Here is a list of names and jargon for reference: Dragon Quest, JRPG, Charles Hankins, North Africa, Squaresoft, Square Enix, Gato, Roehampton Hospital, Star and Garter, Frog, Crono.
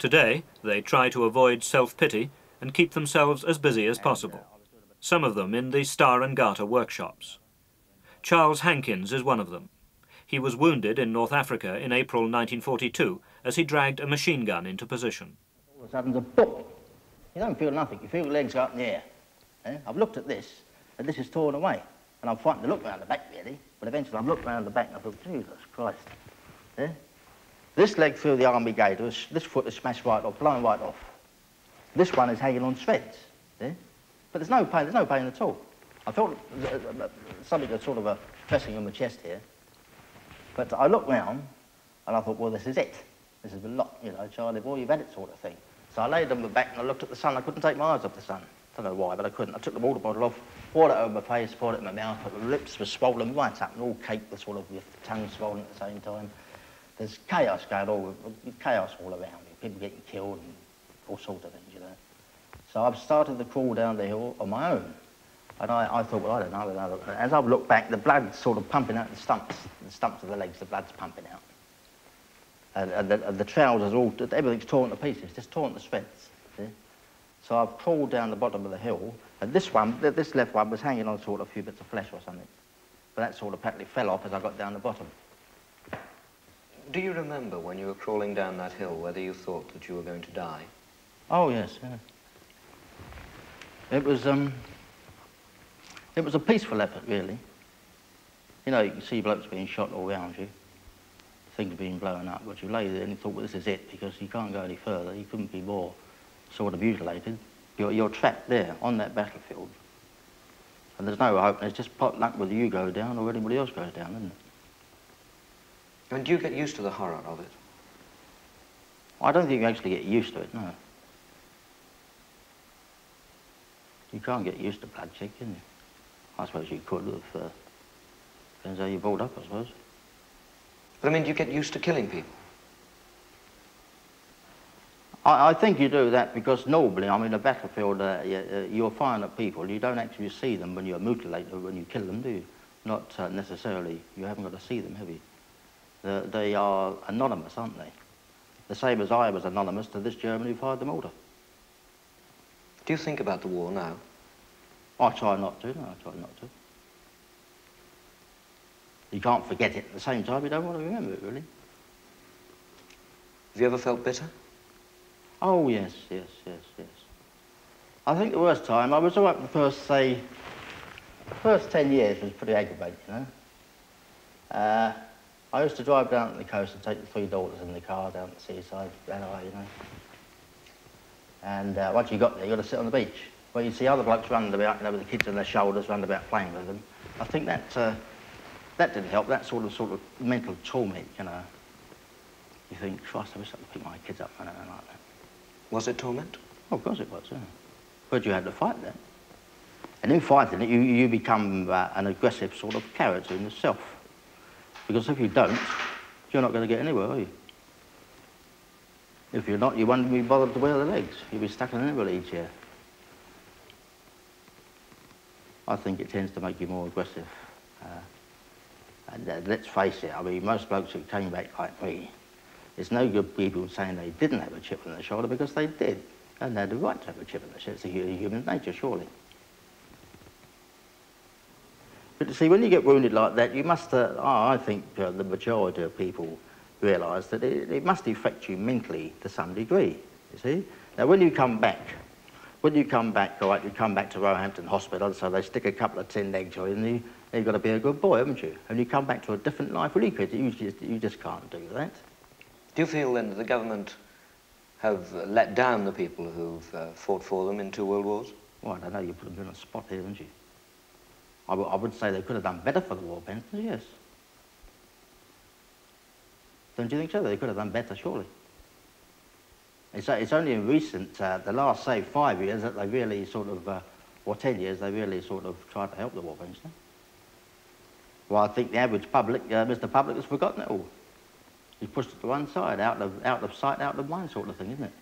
Today, they try to avoid self-pity and keep themselves as busy as possible, some of them in the Star and Garter workshops. Charles Hankins is one of them. He was wounded in North Africa in April 1942 as he dragged a machine gun into position. All of a sudden, you don't feel nothing, you feel your legs go up in the air. I've looked at this, and this is torn away, and I'm frightened to look round the back, really, but eventually I've looked round the back and I thought, Jesus Christ. This leg through the army gate, this foot is smashed right off, blown right off. This one is hanging on shreds, but there's no pain at all. I felt something that's sort of pressing on my chest here, but I looked round and I thought, well, this is it. This is the lot, you know, Charlie boy, you've had it sort of thing. So I laid on my back and I looked at the sun. I couldn't take my eyes off the sun. I don't know why, but I couldn't. I took the water bottle off, poured it over my face, poured it in my mouth, but my lips were swollen right up and all caked, sort of, your tongue swollen at the same time. There's chaos going on, chaos all around you, people getting killed and all sorts of things, you know. So I've started the crawl down the hill on my own. And I thought, well, I don't know. As I've looked back, the blood's sort of pumping out the stumps of the legs, the blood's pumping out. And the trousers, all, everything's torn to pieces, just torn to shreds. So I've crawled down the bottom of the hill, and this one, this left one, was hanging on sort of a few bits of flesh or something. But that sort of practically fell off as I got down the bottom. Do you remember when you were crawling down that hill whether you thought that you were going to die? Oh, yes, yeah. It was a peaceful effort, really. You know, you can see blokes being shot all round you, things being blown up, but you lay there and you thought, well, this is it, because you can't go any further, you couldn't be more sort of mutilated. You're trapped there, on that battlefield. And there's no hope, and it's just pot luck whether you go down or anybody else goes down, isn't it? And do you get used to the horror of it? I don't think you actually get used to it, no. You can't get used to bloodshed, can you? I suppose you could if... depends how you're brought up, I suppose. But I mean, do you get used to killing people? I think you do that because normally, I mean, the battlefield, you're firing at people. You don't actually see them when you're mutilated or when you kill them, do you? Not necessarily. You haven't got to see them, have you? They are anonymous, aren't they? The same as I was anonymous to this German who fired the mortar. Do you think about the war now? I try not to, no, I try not to. You can't forget it at the same time, you don't want to remember it, really. Have you ever felt bitter? Oh, yes, yes, yes, yes. I think the worst time, I was all up the first, say, the first 10 years was pretty aggravating, you know. I used to drive down to the coast and take the $3 in the car down to the seaside, you know. And once you got there, you got to sit on the beach, where you see other blokes running about, you know, with the kids on their shoulders, running about playing with them. I think that didn't help, that sort of mental torment, you know. You think, Christ, I wish I could pick my kids up and like that. Was it torment? Oh, of course it was, yeah. But you had to fight that. And in fighting it, you become an aggressive sort of character in yourself. Because if you don't, you're not going to get anywhere, are you? If you're not, you won't be bothered to wear the legs. You'll be stuck in an invalid chair. I think it tends to make you more aggressive. And let's face it, I mean, most blokes who came back like me, it's no good people saying they didn't have a chip on their shoulder because they did. And they had the right to have a chip on their shoulder. It's human nature, surely. But you see, when you get wounded like that, you must, I think the majority of people realise that it must affect you mentally to some degree, you see. Now, when you come back, all right, you come back to Roehampton Hospital, so they stick a couple of tin eggs in you, you've got to be a good boy, haven't you? And you come back to a different life, well, you just can't do that. Do you feel, then, that the government have let down the people who've fought for them in 2 world wars? Well, I don't know, you put them in a spot here, haven't you? I would say they could have done better for the war pensions, yes. Don't you think so? They could have done better, surely. It's only in recent, the last, say, 5 years that they really sort of, or 10 years, they really sort of tried to help the war pension. Well, I think the average public, Mr. Public, has forgotten it all. He's pushed it to one side, out of sight, out of mind sort of thing, isn't it?